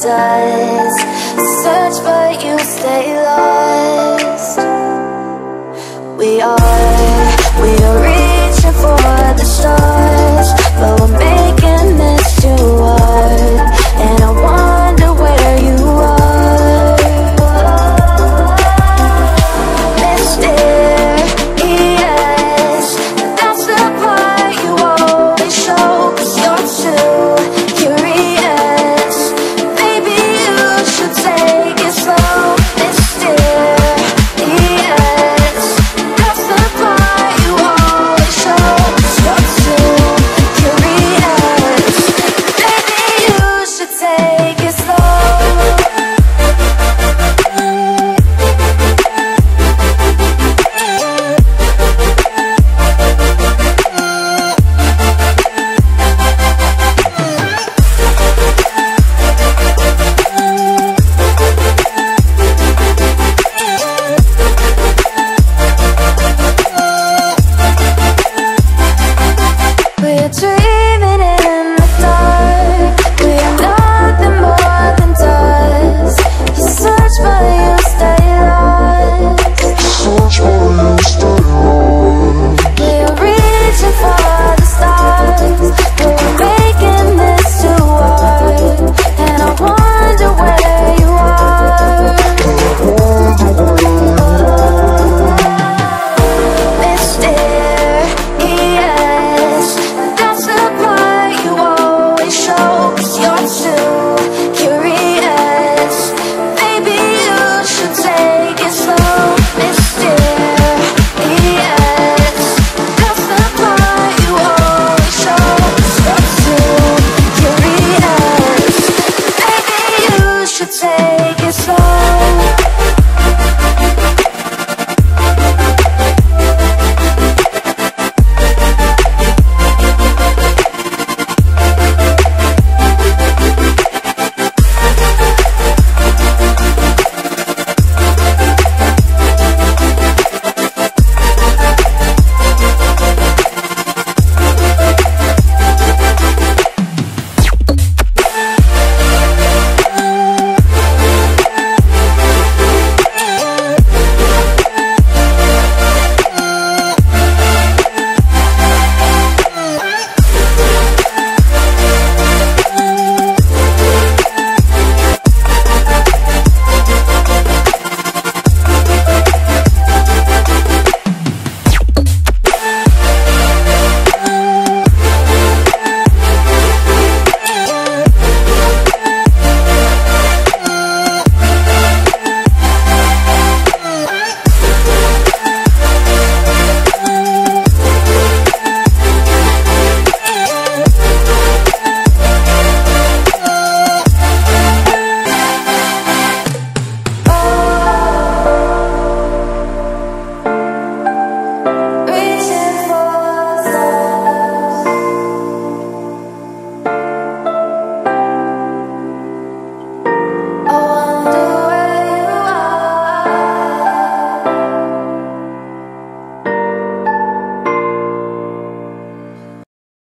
dies. Search but you stay lost. We are reaching for the stars, but we're making this too hard. And I wonder where you are. Mysterious, that's the part you always show. 'Cause you're too curious. Maybe you should take it slow. Mysterious, that's the part you always show. 'Cause you're too curious. Maybe you should take it slow. We're